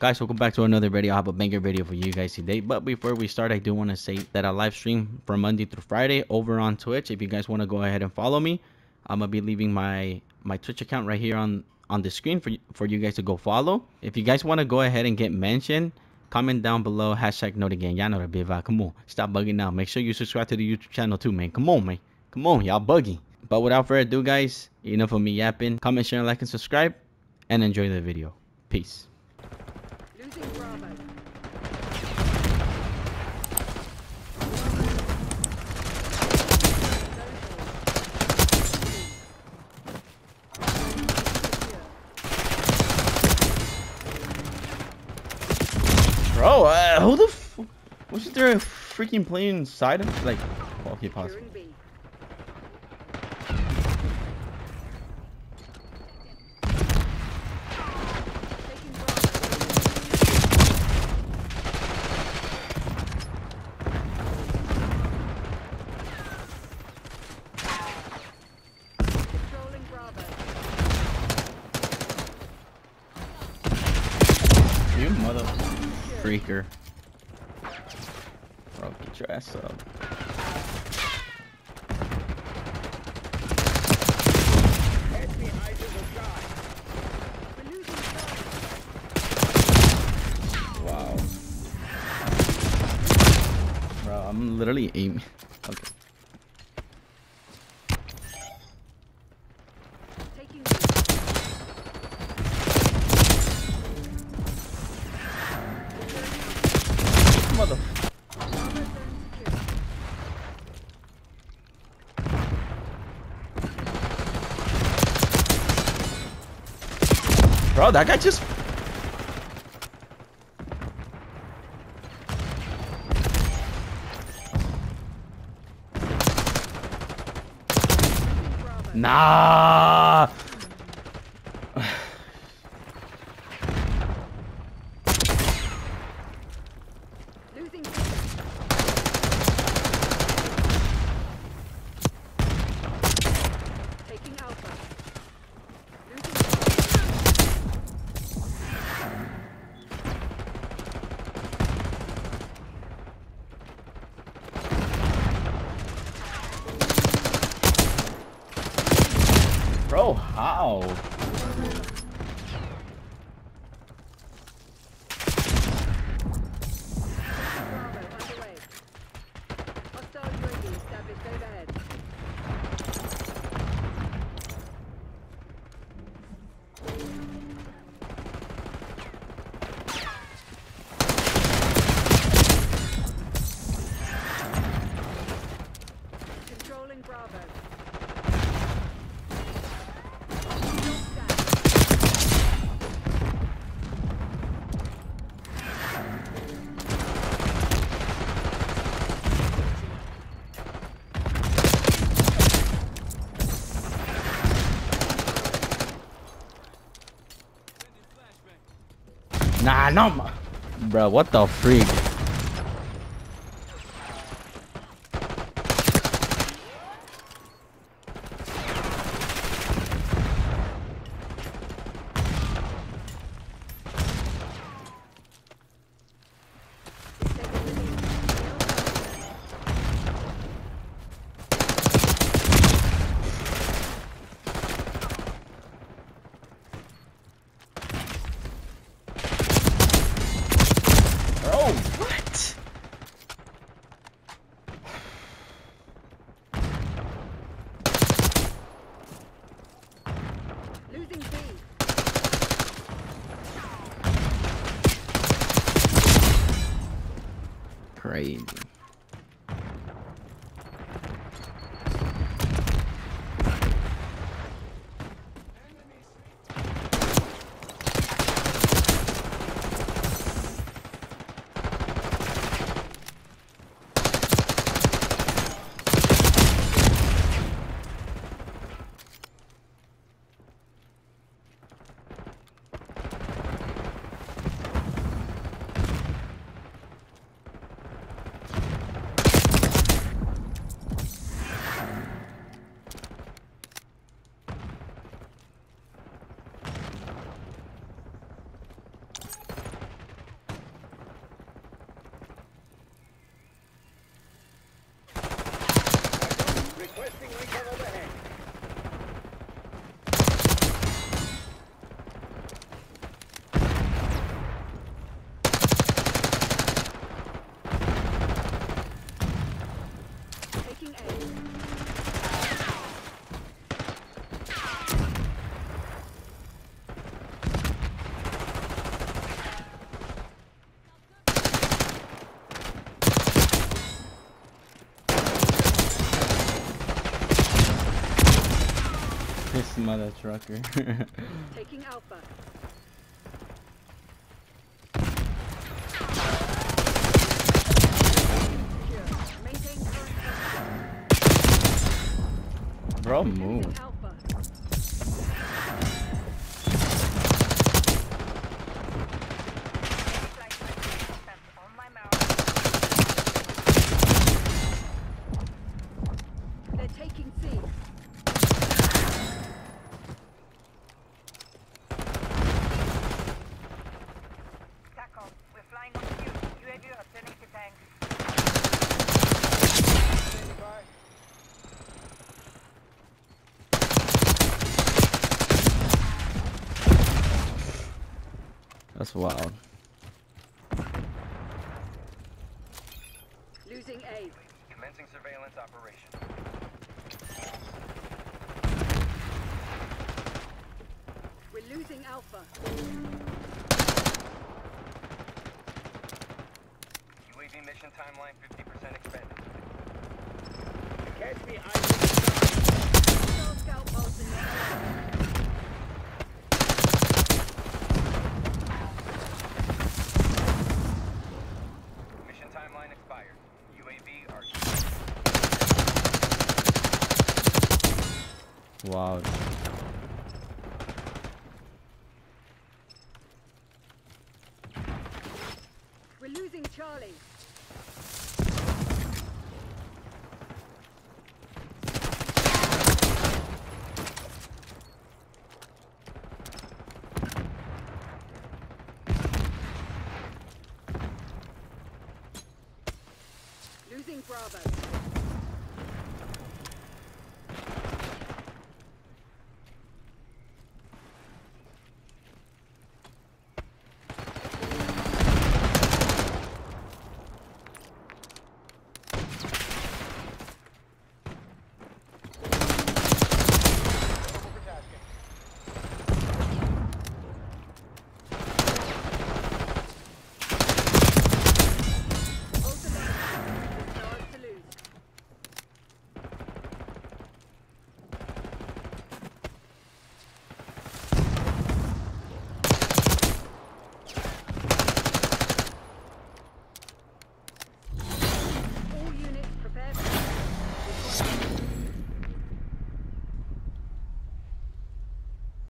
Guys, welcome back to another video. I have a banger video for you guys today, but before we start, I do want to say that I live stream from Monday through Friday over on Twitch. If you guys want to go ahead and follow me, I'm gonna be leaving my Twitch account right here on the screen for you guys to go follow. If you guys want to go ahead and get mentioned, comment down below, hashtag not again. Y'all know the biva. Come on, stop bugging now. Make sure you subscribe to the YouTube channel too, man. Come on, man. Come on, y'all bugging. But without further ado, guys, enough of me yapping. Comment, share, like, and subscribe, and enjoy the video. Peace. Losing Bravo. Bro, who the f? Wasn't there a freaking plane inside of? Like, oh, okay, pause. Mother freaker. Bro, get your ass up. Wow. Bro, I'm literally aiming. Okay. Bro, that guy just... Nah. Bro, how? Controlling Bravo. Nah, no, bro, what the freak? Crazy. mother trucker. Taking Alpha. Bro, move. That's wild. Losing A. Commencing surveillance operation. We're losing Alpha. UAV mission timeline 50% expended. Catch me, I wow. We're losing Charlie. Losing Bravo.